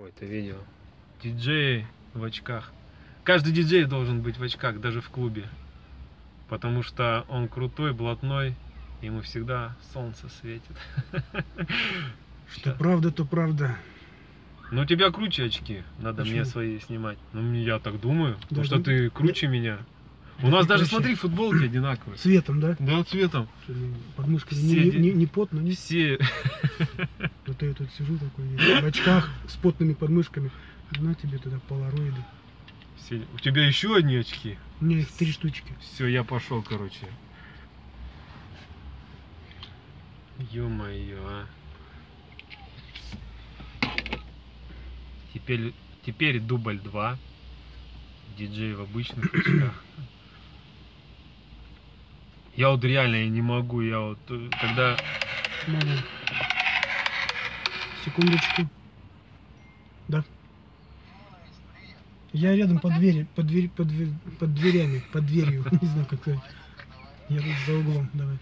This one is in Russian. Какое-то видео. Диджеи в очках. Каждый диджей должен быть в очках, даже в клубе. Потому что он крутой, блатной, ему всегда солнце светит. Что правда, то правда. Ну у тебя круче очки, надо мне свои снимать. Ну я так думаю, потому что ты круче меня. У нас даже, смотри, футболки одинаковые. Цветом, да? Да, цветом. Подмышки не потно, не? Все. Вот я тут сижу такой, в очках с потными подмышками. На тебе туда полароиды. У тебя еще одни очки? У меня их 3 штучки. Все, я пошел, короче. Ё-моё, а. Теперь дубль 2. Диджей в обычных очках. Я вот реально я не могу, я вот когда... Надо. Секундочку. Да. Я рядом под дверями, под дверью, не знаю как сказать. Я тут за углом, давай.